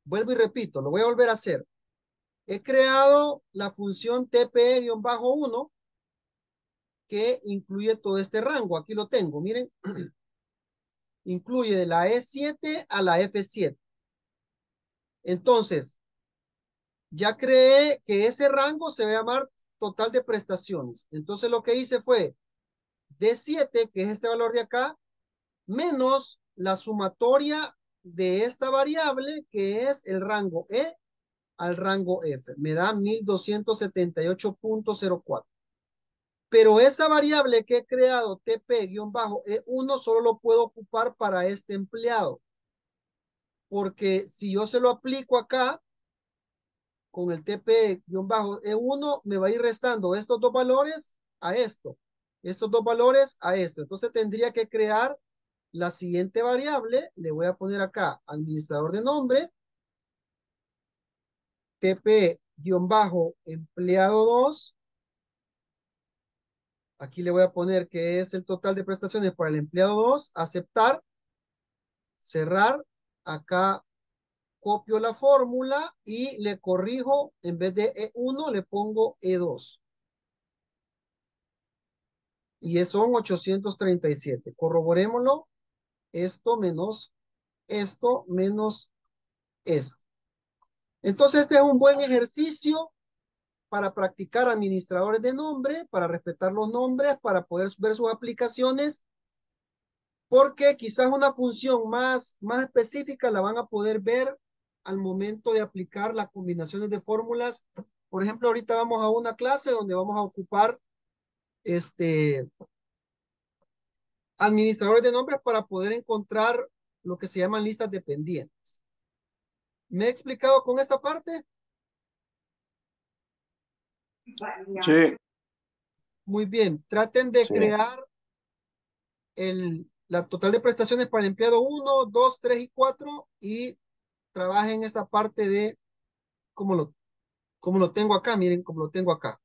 Vuelvo y repito, lo voy a volver a hacer. He creado la función T P E uno que incluye todo este rango. Aquí lo tengo, miren. Incluye de la E siete a la F siete. Entonces, ya creé que ese rango se va a llamar total de prestaciones. Entonces, lo que hice fue D siete, que es este valor de acá, menos la sumatoria de esta variable, que es el rango E al rango F. Me da mil doscientos setenta y ocho punto cero cuatro. Pero esa variable que he creado, T P E uno, solo lo puedo ocupar para este empleado. Porque si yo se lo aplico acá, con el T P E uno, me va a ir restando estos dos valores a esto. Estos dos valores a esto. Entonces tendría que crear la siguiente variable. Le voy a poner acá, administrador de nombre. T P E empleado dos. Aquí le voy a poner que es el total de prestaciones para el empleado dos. Aceptar. Cerrar. Acá copio la fórmula y le corrijo. En vez de E uno le pongo E dos. Y son ochocientos treinta y siete. Corroborémoslo. Esto menos esto menos esto. Entonces este es un buen ejercicio para practicar administradores de nombre, para respetar los nombres, para poder ver sus aplicaciones, porque quizás una función más, más específica la van a poder ver al momento de aplicar las combinaciones de fórmulas. Por ejemplo, ahorita vamos a una clase donde vamos a ocupar este, administradores de nombres para poder encontrar lo que se llaman listas de pendientes. ¿Me he explicado con esta parte? Sí. Muy bien. Traten de sí. crear el, la total de prestaciones para el empleado uno, dos, tres y cuatro y trabajen esta parte de como lo, como lo tengo acá. Miren como lo tengo acá.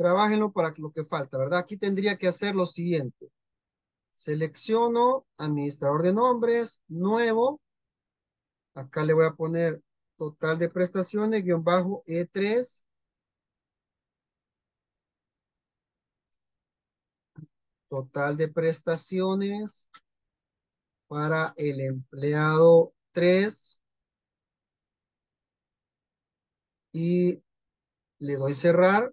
Trabájenlo para lo que falta, ¿verdad? Aquí tendría que hacer lo siguiente. Selecciono administrador de nombres, nuevo. Acá le voy a poner total de prestaciones, guión bajo E tres. Total de prestaciones para el empleado tres. Y le doy cerrar.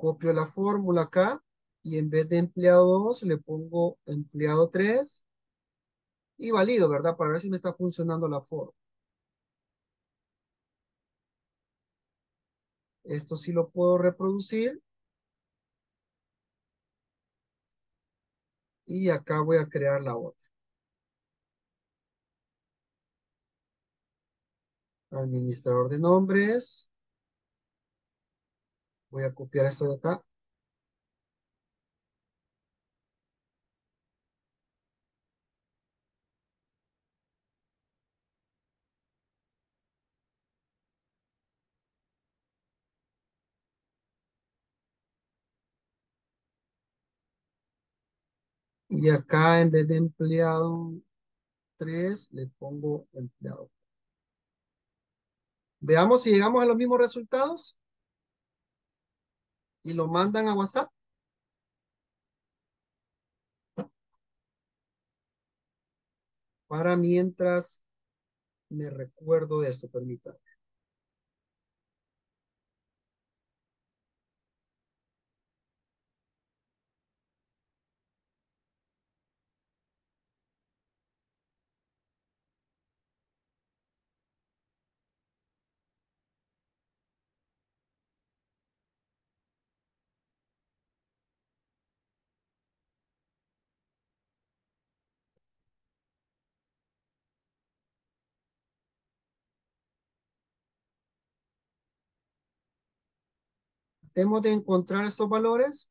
Copio la fórmula acá y en vez de empleado dos le pongo empleado tres y valido, ¿verdad? Para ver si me está funcionando la fórmula. Esto sí lo puedo reproducir. Y acá voy a crear la otra. Administrador de nombres. Voy a copiar esto de acá. Y acá en vez de empleado tres, le pongo empleado. Veamos si llegamos a los mismos resultados. Y lo mandan a WhatsApp. Para mientras me recuerdo de esto, permítanme. Hemos de encontrar estos valores.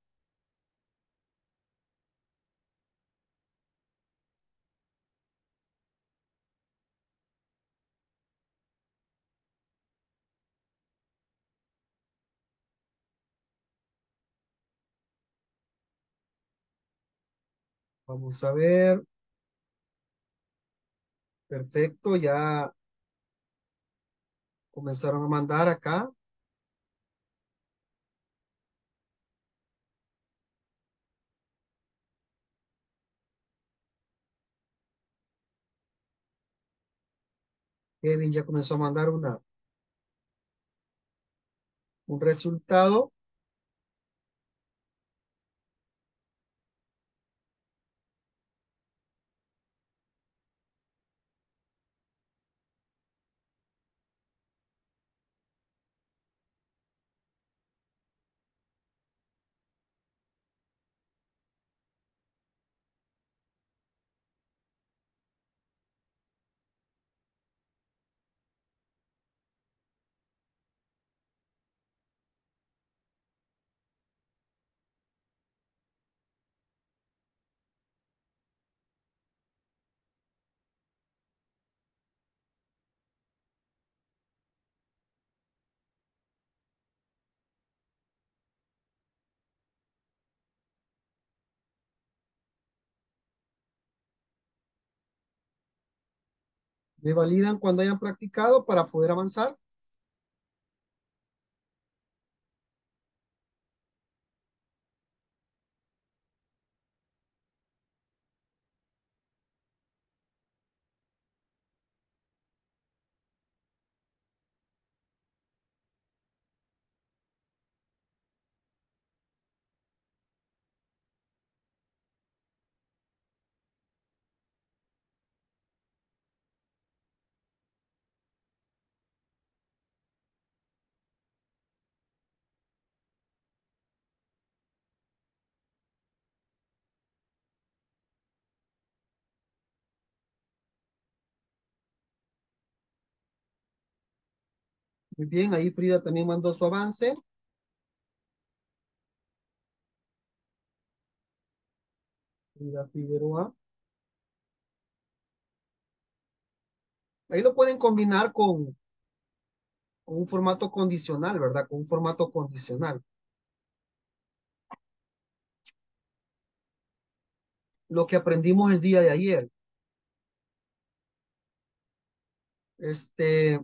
Vamos a ver. Perfecto, ya comenzaron a mandar acá. Kevin ya comenzó a mandar una, un resultado. ¿Me validan cuando hayan practicado para poder avanzar? Muy bien, ahí Frida también mandó su avance. Frida Figueroa. Ahí lo pueden combinar con, con un formato condicional, ¿verdad? Con un formato condicional. Lo que aprendimos el día de ayer. Este...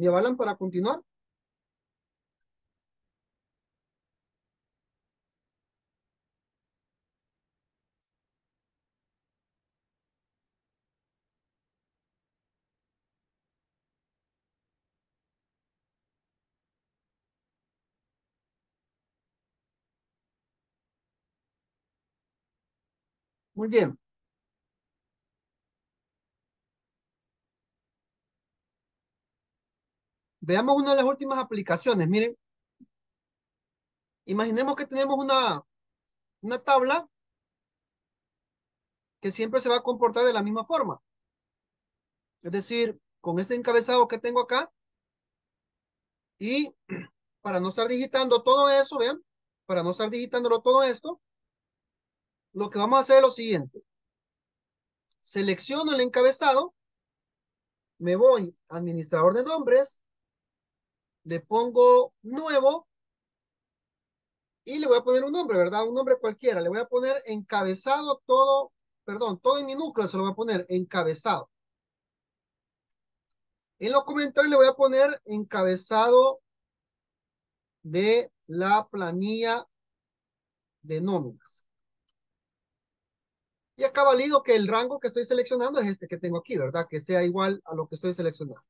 ¿Me avalan para continuar? Muy bien. Veamos una de las últimas aplicaciones. Miren, imaginemos que tenemos una, una tabla que siempre se va a comportar de la misma forma. Es decir, con este encabezado que tengo acá y para no estar digitando todo eso, vean, para no estar digitándolo todo esto, lo que vamos a hacer es lo siguiente. Selecciono el encabezado, me voy a administrador de nombres, le pongo nuevo y le voy a poner un nombre, ¿verdad? Un nombre cualquiera. Le voy a poner encabezado todo, perdón, todo en minúsculas se lo voy a poner encabezado. En los comentarios le voy a poner encabezado de la planilla de nóminas. Y acá valido que el rango que estoy seleccionando es este que tengo aquí, ¿verdad? Que sea igual a lo que estoy seleccionando.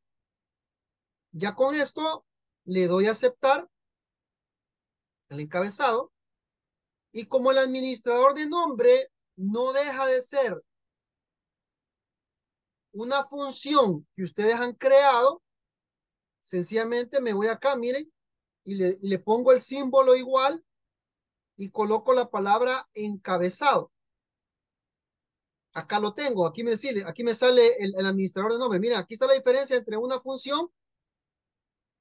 Ya con esto le doy a aceptar el encabezado y como el administrador de nombre no deja de ser una función que ustedes han creado, sencillamente me voy acá, miren, y le, y le pongo el símbolo igual y coloco la palabra encabezado. Acá lo tengo, aquí me, sale, aquí me sale el, el administrador de nombre. Miren, aquí está la diferencia entre una función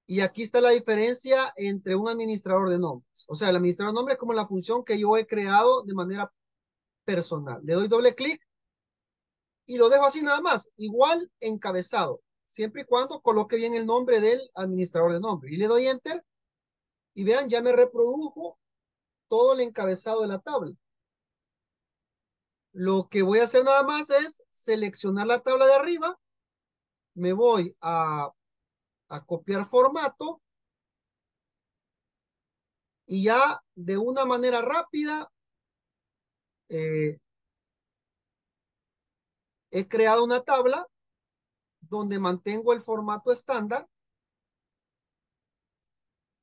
y aquí está la diferencia entre un administrador de nombres. O sea, el administrador de nombres es como la función que yo he creado de manera personal. Le doy doble clic y lo dejo así nada más. Igual encabezado. Siempre y cuando coloque bien el nombre del administrador de nombres. Y le doy enter. Y vean, ya me reprodujo todo el encabezado de la tabla. Lo que voy a hacer nada más es seleccionar la tabla de arriba. Me voy a... a copiar formato y ya de una manera rápida eh, he creado una tabla donde mantengo el formato estándar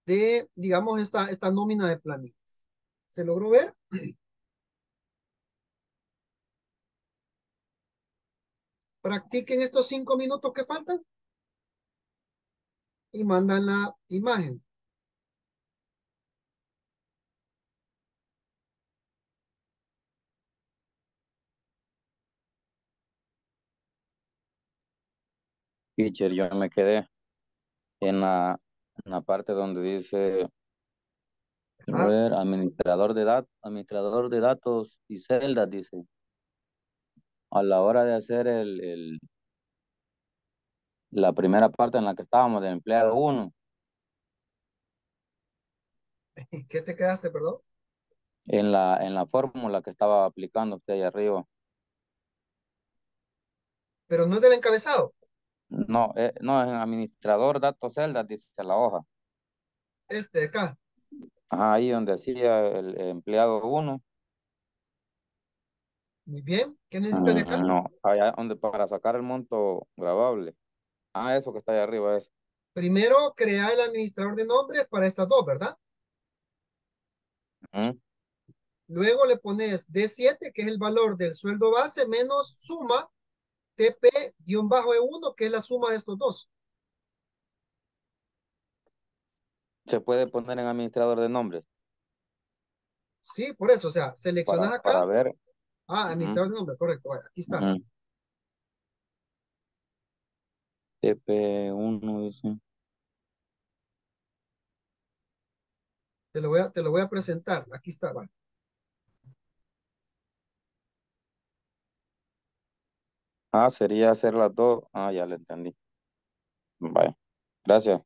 de, digamos, esta, esta nómina de planillas. ¿Se logró ver? Practiquen estos cinco minutos que faltan. Y mandan la imagen. Teacher, yo me quedé en la, en la parte donde dice ah. ver, administrador de datos, administrador de datos y celdas, dice. A la hora de hacer el, el la primera parte en la que estábamos, del empleado uno. ¿Qué te quedaste, perdón? en la, en la fórmula que estaba aplicando usted ahí arriba. Pero no es del encabezado. No, eh, no es administrador datos celdas, dice la hoja. Este de acá. Ajá, ahí donde hacía el empleado uno. Muy bien. ¿Qué necesitas de acá? No, allá donde para sacar el monto grabable. Ah, eso que está ahí arriba es. Primero, crear el administrador de nombres para estas dos, ¿verdad? Uh-huh. Luego le pones D siete, que es el valor del sueldo base, menos suma T P-E uno, que es la suma de estos dos. ¿Se puede poner en administrador de nombres? Sí, por eso, o sea, seleccionas para, acá. Para ver. Ah, administrador uh-huh. de nombres, correcto, vaya, aquí está. Uh-huh. T P uno dice. Te lo voy a, te lo voy a presentar. Aquí está, vale. Ah, sería hacer las dos. Ah, ya lo entendí. Vale. Gracias.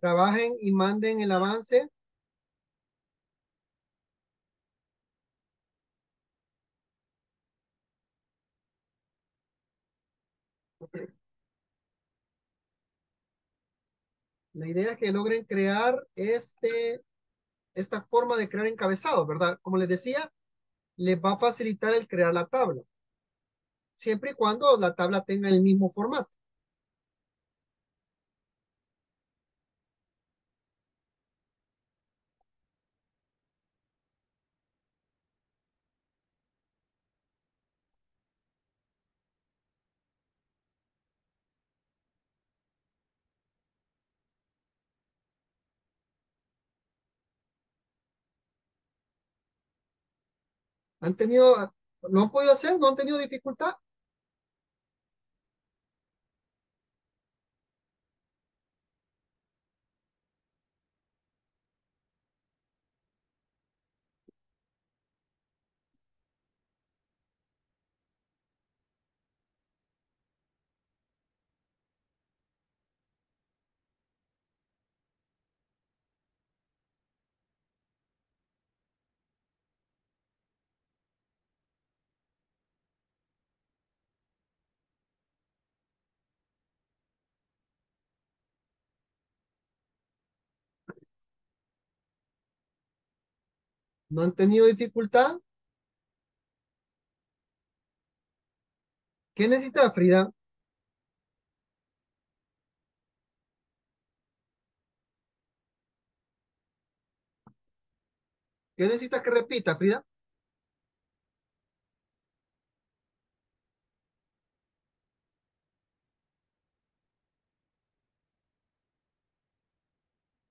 Trabajen y manden el avance. La idea es que logren crear este, esta forma de crear encabezados, ¿verdad? Como les decía, les va a facilitar el crear la tabla. Siempre y cuando la tabla tenga el mismo formato. ¿Han tenido, lo han podido hacer? ¿No han tenido dificultad? ¿No han tenido dificultad? ¿Qué necesita Frida? ¿Qué necesita que repita, Frida?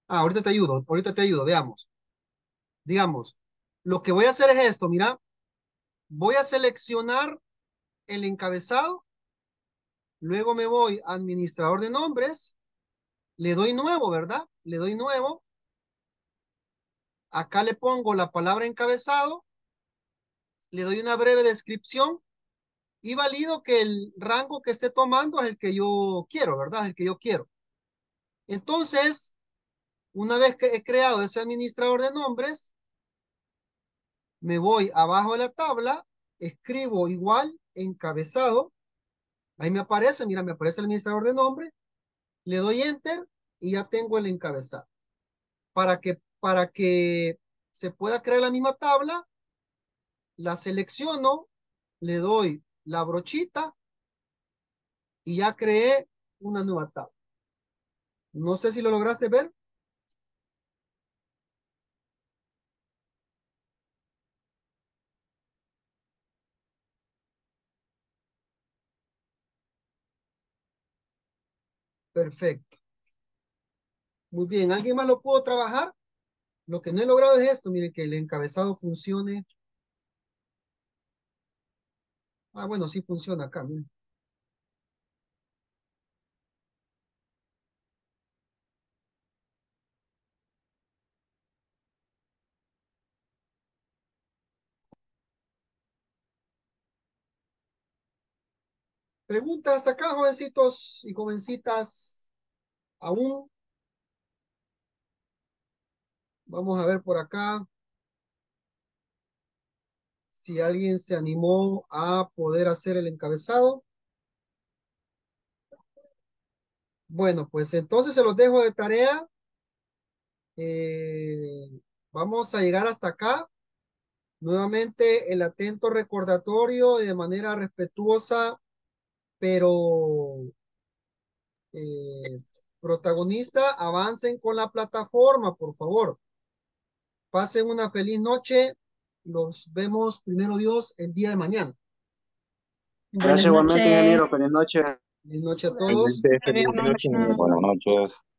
Ah, ahorita te ayudo, ahorita te ayudo, veamos. Digamos. Lo que voy a hacer es esto, mira, voy a seleccionar el encabezado, luego me voy a administrador de nombres, le doy nuevo, ¿verdad? Le doy nuevo, acá le pongo la palabra encabezado, le doy una breve descripción y valido que el rango que esté tomando es el que yo quiero, ¿verdad? El que yo quiero. Entonces, una vez que he creado ese administrador de nombres, me voy abajo de la tabla, escribo igual, encabezado. Ahí me aparece, mira, me aparece el administrador de nombre. Le doy enter y ya tengo el encabezado. Para que, para que se pueda crear la misma tabla, la selecciono, le doy la brochita y ya creé una nueva tabla. No sé si lo lograste ver. Perfecto. Muy bien. ¿Alguien más lo pudo trabajar? Lo que no he logrado es esto. Miren, que el encabezado funcione. Ah, bueno, sí funciona acá. Miren. Preguntas acá, jovencitos y jovencitas. Aún. Vamos a ver por acá. Si alguien se animó a poder hacer el encabezado. Bueno, pues entonces se los dejo de tarea. Eh, vamos a llegar hasta acá. Nuevamente el atento recordatorio de manera respetuosa, pero eh, protagonista, avancen con la plataforma, por favor. Pasen una feliz noche. Los vemos, primero Dios, el día de mañana. Gracias igualmente, ingeniero. Feliz noche. Feliz noche a todos. Buenas noches. Buenas noches.